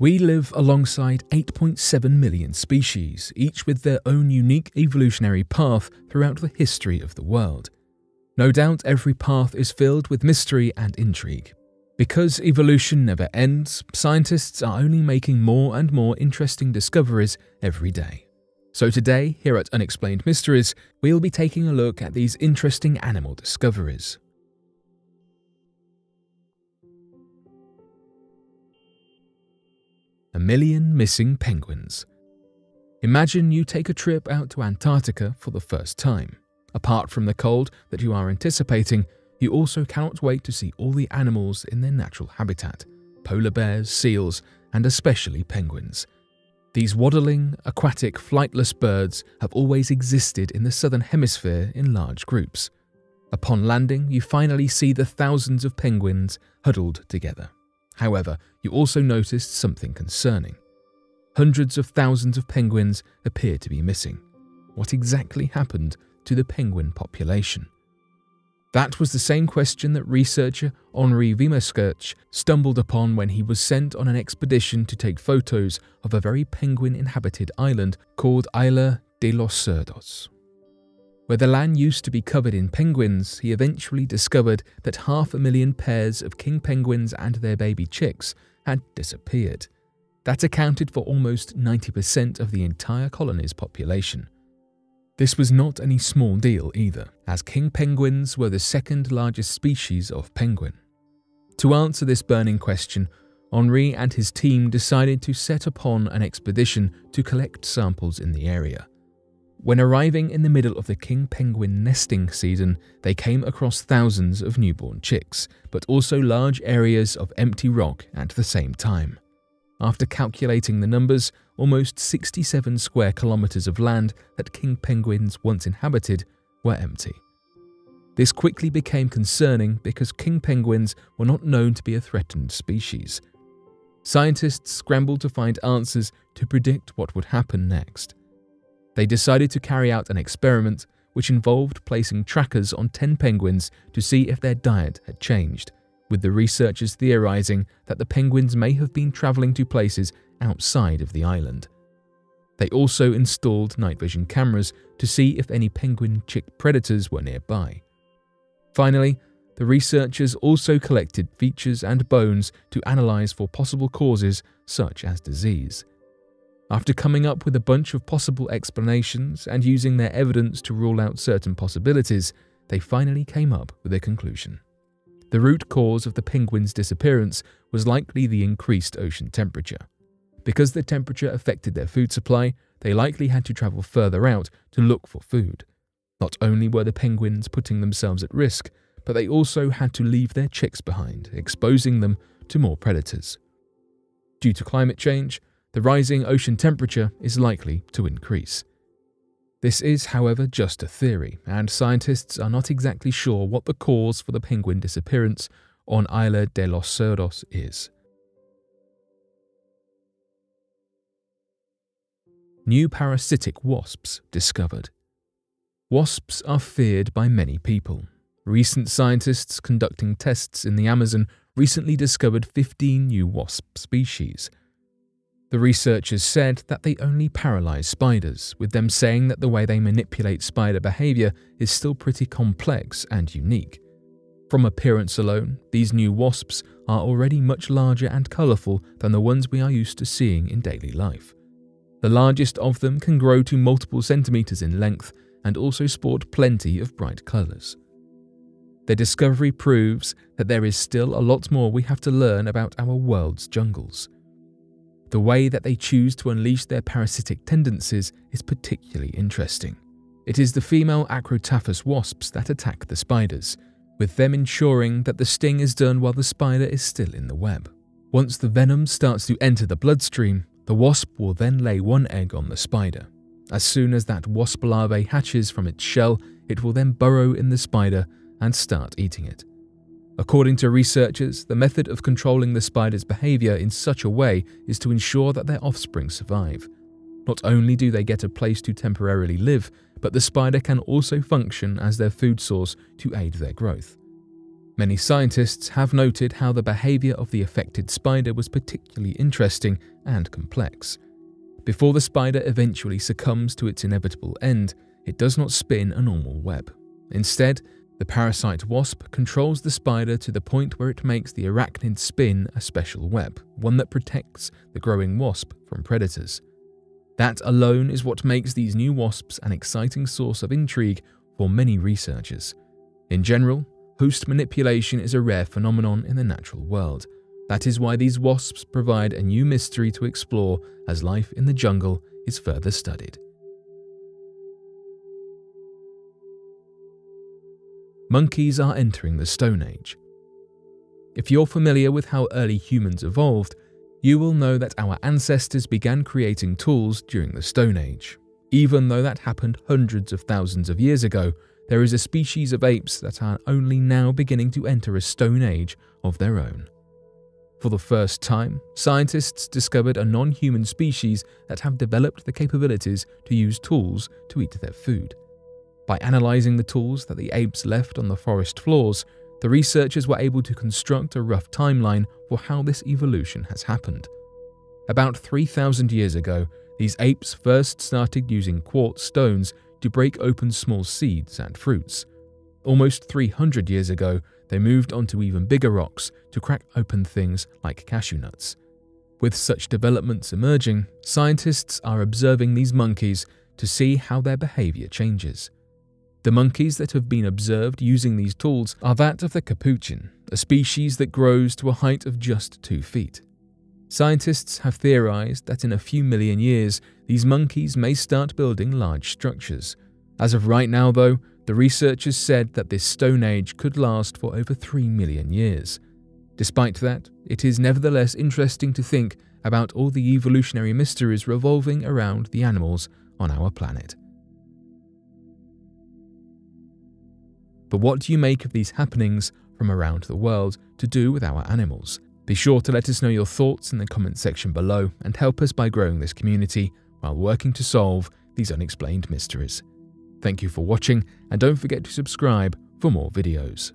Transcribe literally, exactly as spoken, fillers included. We live alongside eight point seven million species, each with their own unique evolutionary path throughout the history of the world. No doubt every path is filled with mystery and intrigue. Because evolution never ends, scientists are only making more and more interesting discoveries every day. So today, here at Unexplained Mysteries, we'll be taking a look at these interesting animal discoveries. A million missing penguins. Imagine you take a trip out to Antarctica for the first time. Apart from the cold that you are anticipating, you also cannot wait to see all the animals in their natural habitat: polar bears, seals, and especially penguins. These waddling, aquatic, flightless birds have always existed in the southern hemisphere in large groups. Upon landing, you finally see the thousands of penguins huddled together. However, you also noticed something concerning. Hundreds of thousands of penguins appear to be missing. What exactly happened to the penguin population? That was the same question that researcher Henri Vimerskirch stumbled upon when he was sent on an expedition to take photos of a very penguin-inhabited island called Isla de los Cerdos. Where the land used to be covered in penguins, he eventually discovered that half a million pairs of king penguins and their baby chicks had disappeared. That accounted for almost ninety percent of the entire colony's population. This was not any small deal either, as king penguins were the second largest species of penguin. To answer this burning question, Henri and his team decided to set upon an expedition to collect samples in the area. When arriving in the middle of the king penguin nesting season, they came across thousands of newborn chicks, but also large areas of empty rock at the same time. After calculating the numbers, almost sixty-seven square kilometers of land that king penguins once inhabited were empty. This quickly became concerning because king penguins were not known to be a threatened species. Scientists scrambled to find answers to predict what would happen next. They decided to carry out an experiment which involved placing trackers on ten penguins to see if their diet had changed, with the researchers theorizing that the penguins may have been traveling to places outside of the island. They also installed night vision cameras to see if any penguin chick predators were nearby. Finally, the researchers also collected features and bones to analyze for possible causes such as disease. After coming up with a bunch of possible explanations and using their evidence to rule out certain possibilities, they finally came up with a conclusion. The root cause of the penguins' disappearance was likely the increased ocean temperature. Because the temperature affected their food supply, they likely had to travel further out to look for food. Not only were the penguins putting themselves at risk, but they also had to leave their chicks behind, exposing them to more predators. Due to climate change, the rising ocean temperature is likely to increase. This is, however, just a theory, and scientists are not exactly sure what the cause for the penguin disappearance on Isla de los Cerdos is. New parasitic wasps discovered. Wasps are feared by many people. Recent scientists conducting tests in the Amazon recently discovered fifteen new wasp species. The researchers said that they only paralyze spiders, with them saying that the way they manipulate spider behavior is still pretty complex and unique. From appearance alone, these new wasps are already much larger and colorful than the ones we are used to seeing in daily life. The largest of them can grow to multiple centimeters in length and also sport plenty of bright colors. Their discovery proves that there is still a lot more we have to learn about our world's jungles. The way that they choose to unleash their parasitic tendencies is particularly interesting. It is the female Acrotaphus wasps that attack the spiders, with them ensuring that the sting is done while the spider is still in the web. Once the venom starts to enter the bloodstream, the wasp will then lay one egg on the spider. As soon as that wasp larvae hatches from its shell, it will then burrow in the spider and start eating it. According to researchers, the method of controlling the spider's behavior in such a way is to ensure that their offspring survive. Not only do they get a place to temporarily live, but the spider can also function as their food source to aid their growth. Many scientists have noted how the behavior of the affected spider was particularly interesting and complex. Before the spider eventually succumbs to its inevitable end, it does not spin a normal web. Instead, the parasite wasp controls the spider to the point where it makes the arachnid spin a special web, one that protects the growing wasp from predators. That alone is what makes these new wasps an exciting source of intrigue for many researchers. In general, host manipulation is a rare phenomenon in the natural world. That is why these wasps provide a new mystery to explore as life in the jungle is further studied. Monkeys are entering the Stone Age. If you're familiar with how early humans evolved, you will know that our ancestors began creating tools during the Stone Age. Even though that happened hundreds of thousands of years ago, there is a species of apes that are only now beginning to enter a Stone Age of their own. For the first time, scientists discovered a non-human species that have developed the capabilities to use tools to eat their food. By analyzing the tools that the apes left on the forest floors, the researchers were able to construct a rough timeline for how this evolution has happened. About three thousand years ago, these apes first started using quartz stones to break open small seeds and fruits. Almost three hundred years ago, they moved onto even bigger rocks to crack open things like cashew nuts. With such developments emerging, scientists are observing these monkeys to see how their behavior changes. The monkeys that have been observed using these tools are that of the capuchin, a species that grows to a height of just two feet. Scientists have theorized that in a few million years, these monkeys may start building large structures. As of right now, though, the researchers said that this Stone Age could last for over three million years. Despite that, it is nevertheless interesting to think about all the evolutionary mysteries revolving around the animals on our planet. But what do you make of these happenings from around the world to do with our animals? Be sure to let us know your thoughts in the comment section below and help us by growing this community while working to solve these unexplained mysteries. Thank you for watching and don't forget to subscribe for more videos.